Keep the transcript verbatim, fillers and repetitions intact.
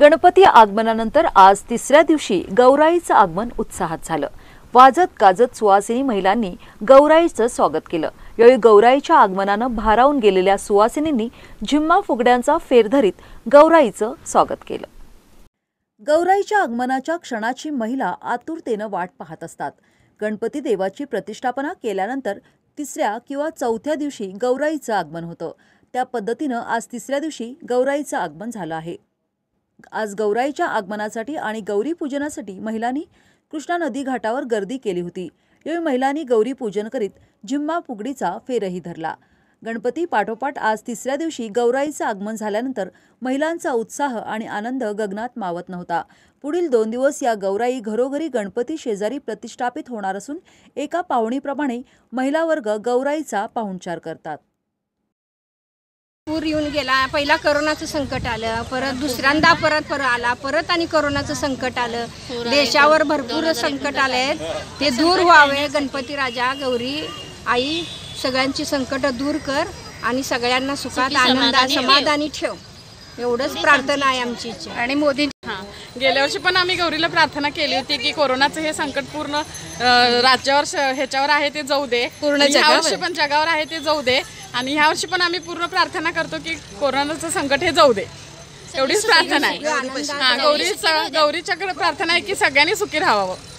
गणपती आगमनानंतर आज तिसऱ्या दिवशी गौराईचं आगमन उत्साहात झालं। वाजत गाजत सुवासिनी महिलांनी गौराईचं स्वागत केलं। यावेळी गौराईच्या आगमनाने भारावून गेलेल्या सुवासिनींनी झिम्मा फुगड्यांचा फेर धरीत गौराईचं स्वागत केलं। गौराईच्या आगमनाच्या क्षणाची महिला आतुरतेने वाट पाहत असतात। गणपती देवाची प्रतिष्ठापना केल्यानंतर तिसऱ्या किंवा चौथ्या दिवशी गौराईचं आगमन होतं। त्या पद्धतीने आज तिसऱ्या दिवशी गौराईचं आगमन झालं आहे। आज गौराईच्या आगमनासाठी आणि गौरी पूजनासाठी महिलांनी कृष्णा नदी घाटावर गर्दी केली होती। यावेळी महिलांनी गौरी पूजन करीत झिम्मा फुगडीचा फेरही धरला। गणपती पाठोपाठ आज तिसऱ्या दिवशी गौराईचं आगमन झाल्यानंतर महिलांचा उत्साह आणि आनंद गगनात मावत नव्हता। पुढील दोन दिवस या गौराई घरोघरी गणपती शेजारी प्रतिष्ठापित होणार असून एका पाहुणीप्रमाणे महिला वर्ग गौराईचा पाहुणचार करतात। पूर येऊन गेला, पहिला कोरोनाचं संकट आलं, परत दुसऱ्यांदा परत परत आला, परत आणि कोरोनाचं संकट आलं। देशावर भरपूर संकट आले, ते दूर व्हावे गणपती राजा, गौरी आई सगळ्यांची संकट दूर कर आणि सगळ्यांना सुखात आनंदात समाधानी ठेव, एवढंच प्रार्थना आहे आमची इच्छा। आणि मोदी हां गेल्या वर्षी पण आम्ही गौरीला प्रार्थना केली होती की कोरोनाचं हे संकट पूर्ण राज्यावर ह्याच्यावर आहे ते जाऊ दे, पूर्ण जगावर पण जगावर आहे ते जाऊ दे। आणि ह्या वर्षी पण आम्ही पूर्ण प्रार्थना करतो की कोरोनाचं संकट हे जाऊ दे, एवढीच प्रार्थना आहे। हां गौरी गौरी चक्र प्रार्थना आहे की सगळ्यांनी सुखी राहावं।